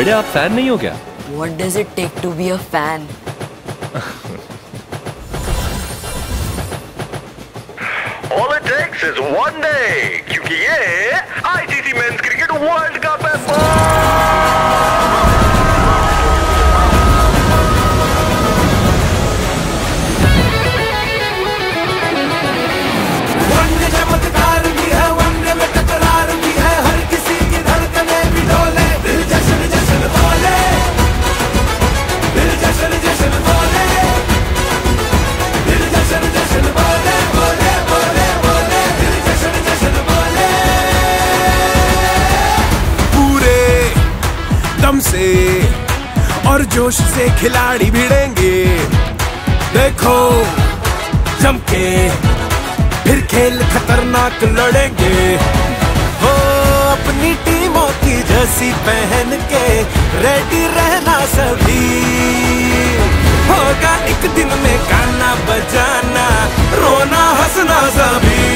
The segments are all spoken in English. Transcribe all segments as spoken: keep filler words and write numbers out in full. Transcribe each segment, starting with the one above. बेटे आप फैन नहीं हो क्या? What does it take to be a fan? All it takes is one day, क्योंकि ये I C C Men's Cricket World Cup है। से और जोश से खिलाड़ी भिड़ेंगे, देखो जम के फिर खेल खतरनाक लड़ेंगे। हो अपनी टीमों की जर्सी पहन के रेडी रहना सभी, होगा एक दिन में गाना बजाना रोना हंसना सभी।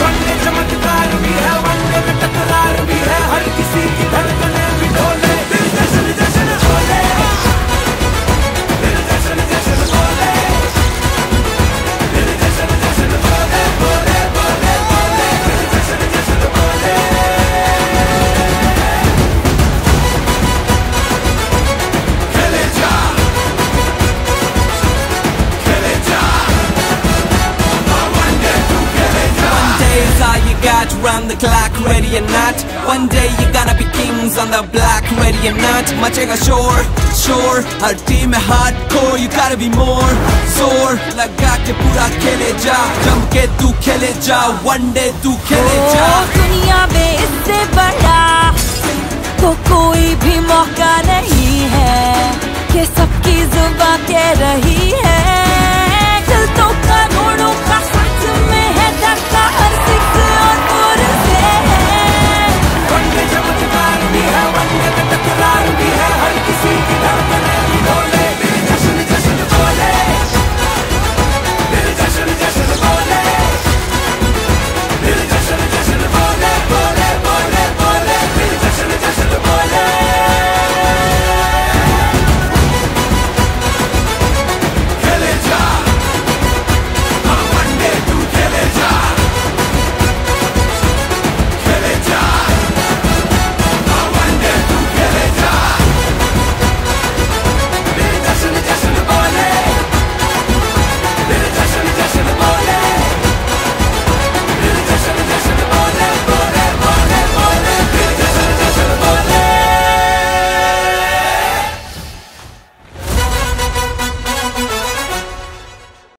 वनडे चमत्कार भी है, वनडे में टकरार भी है, हर किसी की धड़कन round the clock, ready or not. One day you gotta be kings on the block, ready or not. Machega shore, shore. Our team is hardcore, you gotta be more. Soar, laga ke pura khele ja, jam ke tu khele ja, one day tu khele ja. Oh, duniya mein isse bada to koi bhi mauka nahi hai, ke sabki zuba keh rahi hai.